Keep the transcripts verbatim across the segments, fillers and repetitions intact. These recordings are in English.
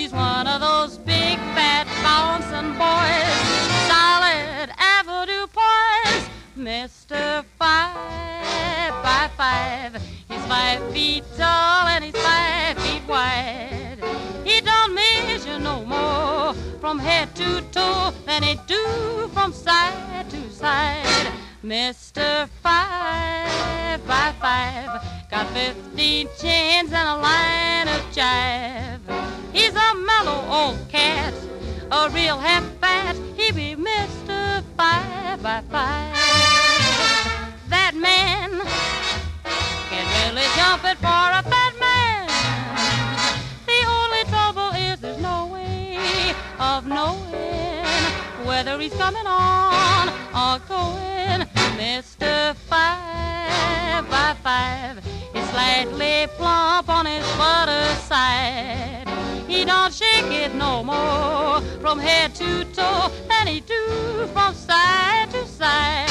He's one of those big, fat, bouncing boys, solid avenue boys. Mister Five by Five, he's five feet tall and he's five feet wide. He don't measure no more from head to toe than he do from side to side. Mister Five by Five, got fifteen chins and a line of jive. He's a mellow old cat, a real half-fat. He be Mister Five by Five. That man can really jump it for a fat man. The only trouble is there's no way of knowing whether he's coming on or going. Mister Five by Five is slightly plump on his butter side. He don't shake it no more from head to toe than he do from side to side.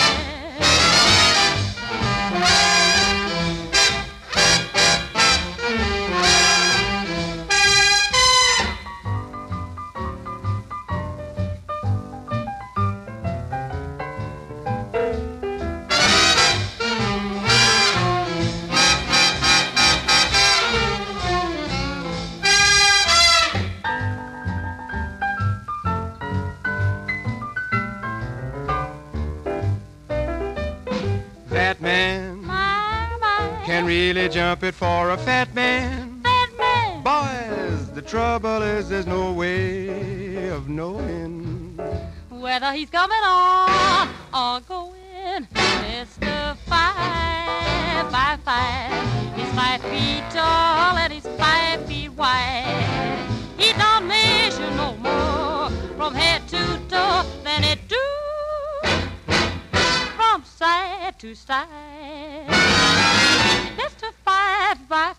Really jump it for a fat man. Fat man. Boys, the trouble is there's no way of knowing whether he's coming on or going. Mister Five by Five, he's five feet tall and he's five feet wide. He don't measure no more from head to toe than it do from side to side. Five by